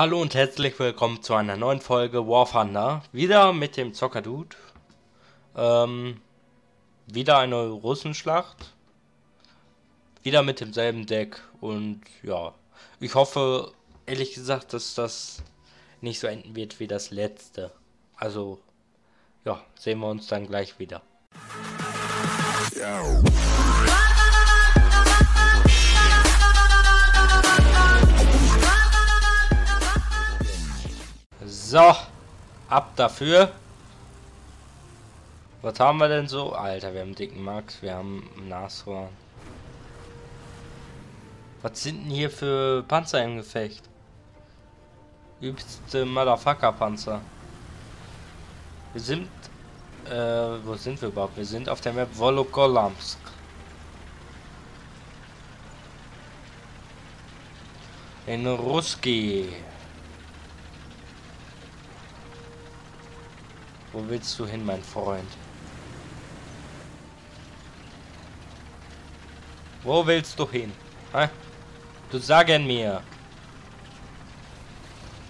Hallo und herzlich willkommen zu einer neuen Folge War Thunder. Wieder mit dem Zockerdude. Wieder eine Russenschlacht. Wieder mit demselben Deck. Und ja, ich hoffe, ehrlich gesagt, dass das nicht so enden wird wie das letzte. Also, ja, sehen wir uns dann gleich wieder. So, ab dafür. Was haben wir denn so? Alter, wir haben einen dicken Max, wir haben einen Nashorn. Was sind denn hier für Panzer im Gefecht? Übste Motherfucker-Panzer. Wir sind... wo sind wir überhaupt? Wir sind auf der Map Wolokolamsk. In Russki. Wo willst du hin, mein Freund? Wo willst du hin? Hä? Du sagen mir.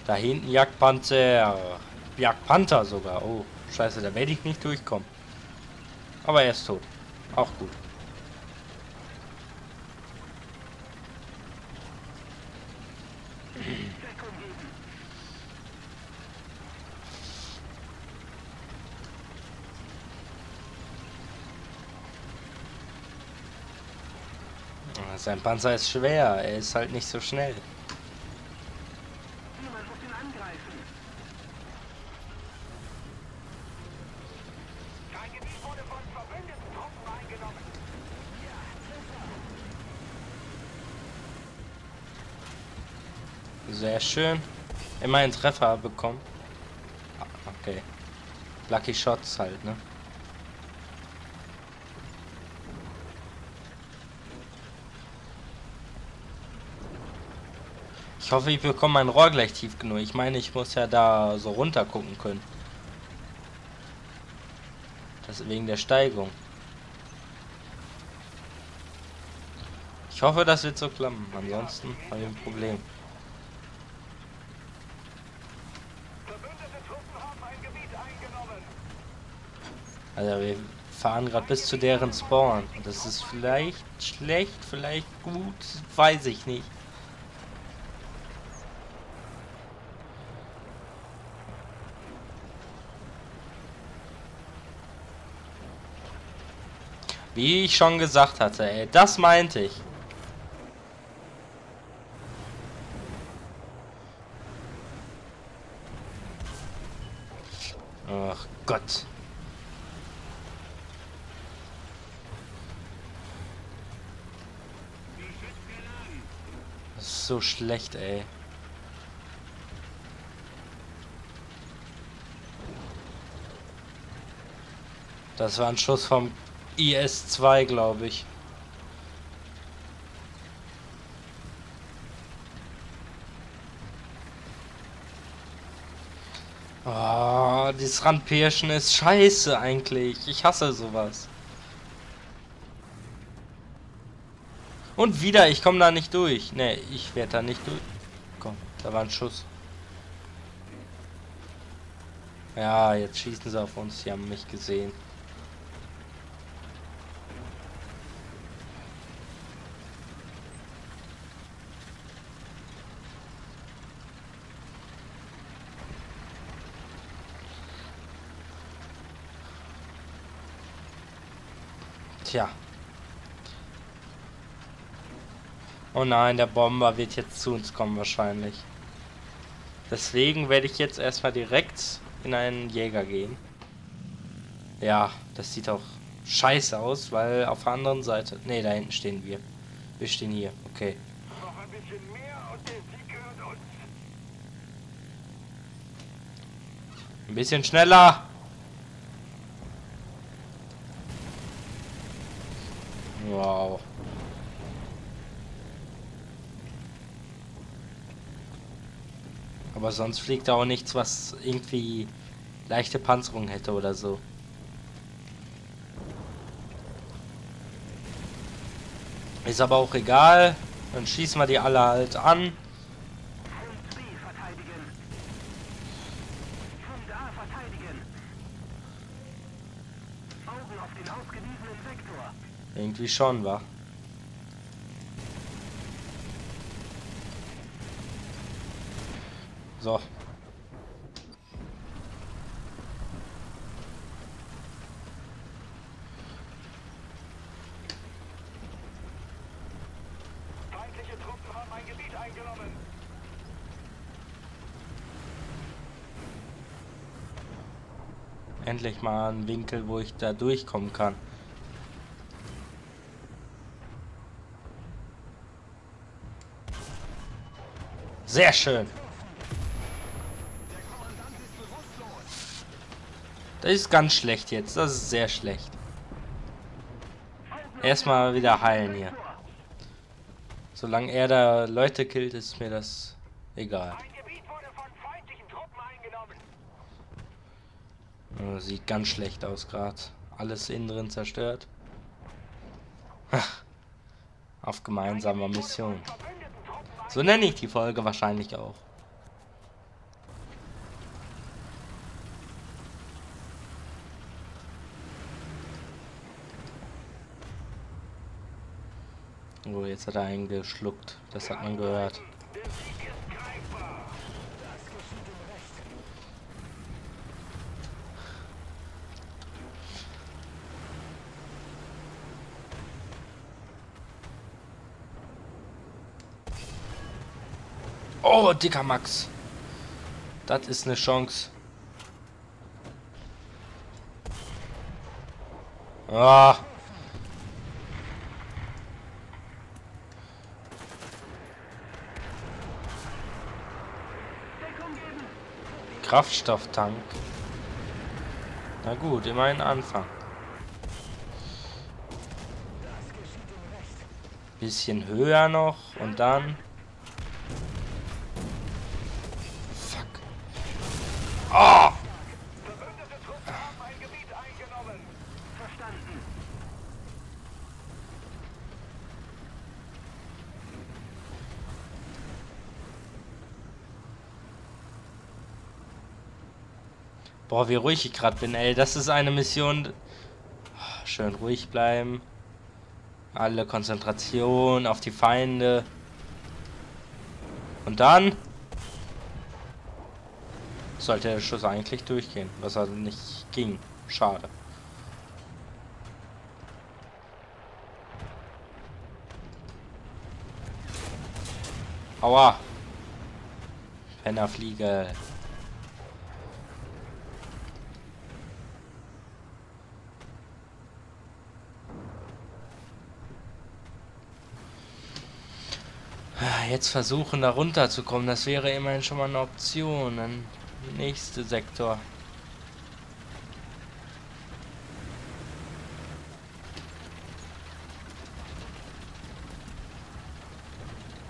Da hinten Jagdpanzer. Jagdpanther sogar. Oh, scheiße, da werde ich nicht durchkommen. Aber er ist tot. Auch gut. Sein Panzer ist schwer, er ist halt nicht so schnell. Niemand muss ihn angreifen. Sein Gebiet wurde von verbündeten Truppen eingenommen. Ja, sehr schön. Immer einen Treffer bekommen. Okay. Lucky Shots halt, ne? Ich hoffe, ich bekomme mein Rohr gleich tief genug. Ich meine, ich muss ja da so runter gucken können. Das wegen der Steigung. Ich hoffe, das wird so klappen. Ansonsten habe ich ein Problem. Also wir fahren gerade bis zu deren Spawn. Das ist vielleicht schlecht, vielleicht gut, weiß ich nicht. Wie ich schon gesagt hatte, ey, das meinte ich. Ach Gott. Das ist so schlecht, ey. Das war ein Schuss vom IS-2, glaube ich. Oh, dieses Rampirschen ist scheiße eigentlich. Ich hasse sowas. Und wieder, ich komme da nicht durch. Ne, ich werde da nicht durch. Komm, da war ein Schuss. Ja, jetzt schießen sie auf uns. Die haben mich gesehen. Tja. Oh nein, der Bomber wird jetzt zu uns kommen wahrscheinlich. Deswegen werde ich jetzt erstmal direkt in einen Jäger gehen. Ja, das sieht auch scheiße aus, weil auf der anderen Seite... Ne, da hinten stehen wir. Wir stehen hier, okay. Noch ein bisschen mehr und der Sieg gehört uns. Ein bisschen schneller! Wow. Aber sonst fliegt da auch nichts, was irgendwie leichte Panzerung hätte oder so. Ist aber auch egal. Dann schießen wir die alle halt an. Irgendwie schon, wa? So. Feindliche Truppen haben ein Gebiet eingenommen. Endlich mal einen Winkel, wo ich da durchkommen kann. Sehr schön. Das ist ganz schlecht jetzt. Das ist sehr schlecht. Erstmal wieder heilen hier. Solange er da Leute killt, ist mir das egal. Das sieht ganz schlecht aus gerade. Alles innen drin zerstört. Auf gemeinsamer Mission. So nenne ich die Folge wahrscheinlich auch. Oh, jetzt hat er einen geschluckt. Das hat man gehört. Oh, dicker Max. Das ist eine Chance. Ah. Kraftstofftank. Na gut, immerhin Anfang. Bisschen höher noch und dann. Fuck. Oh! Verbündete Truppen haben ein Gebiet eingenommen. Verstanden. Boah, wie ruhig ich gerade bin, ey. Das ist eine Mission. Schön ruhig bleiben. Alle Konzentration auf die Feinde. Und dann sollte der Schuss eigentlich durchgehen, was also nicht ging. Schade. Aua. Pennerfliege. Jetzt versuchen, da runterzukommen. Das wäre immerhin schon mal eine Option. Dann der nächste Sektor.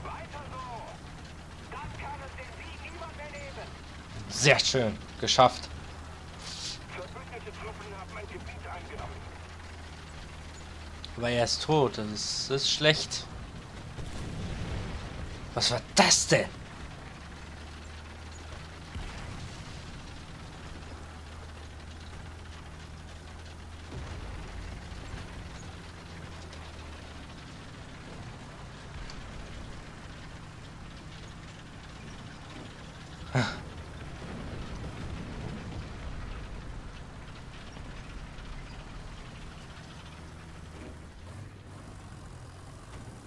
Weiter so. Dann kann es den Sieg niemand mehr nehmen. Sehr schön. Geschafft. Verbündete Truppen haben ein Gebiet eingenommen. Aber er ist tot. Das ist schlecht. Was war das denn?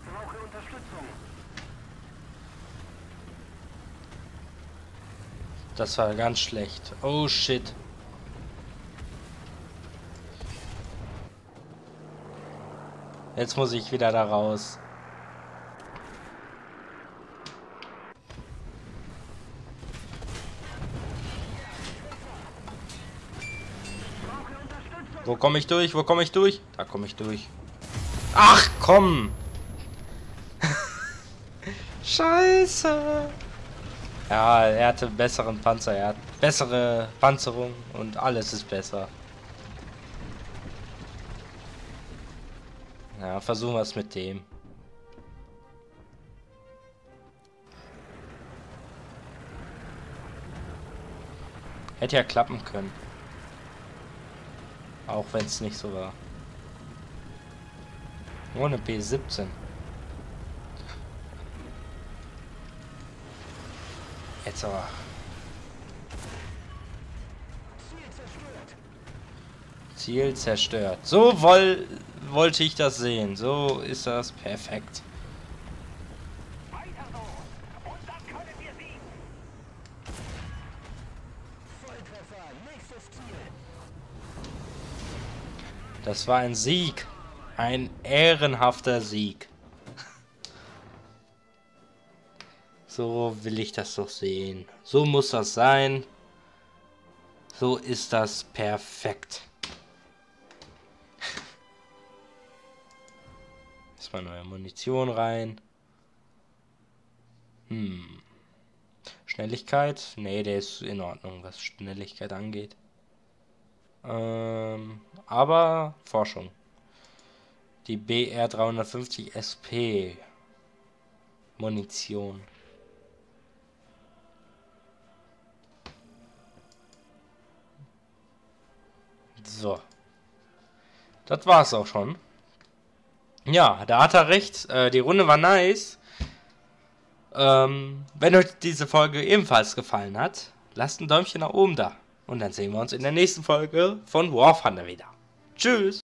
Brauche Unterstützung. Das war ganz schlecht. Oh shit. Jetzt muss ich wieder da raus. Wo komme ich durch? Wo komme ich durch? Da komme ich durch. Ach komm! Scheiße! Ja, er hatte besseren Panzer, er hat bessere Panzerung und alles ist besser. Ja, versuchen wir es mit dem. Hätte ja klappen können. Auch wenn es nicht so war. Nur eine B-17. Jetzt aber. Ziel zerstört. So wollte ich das sehen. So ist das perfekt. Das war ein Sieg. Ein ehrenhafter Sieg. So will ich das doch sehen. So muss das sein. So ist das perfekt. Jetzt mal neue Munition rein. Schnelligkeit? Nee, der ist in Ordnung, was Schnelligkeit angeht. Aber Forschung. Die BR-350 SP Munition. So. Das war's auch schon. Ja, da hat er recht. Die Runde war nice. Wenn euch diese Folge ebenfalls gefallen hat, lasst ein Däumchen nach oben da. Und dann sehen wir uns in der nächsten Folge von War Thunder wieder. Tschüss!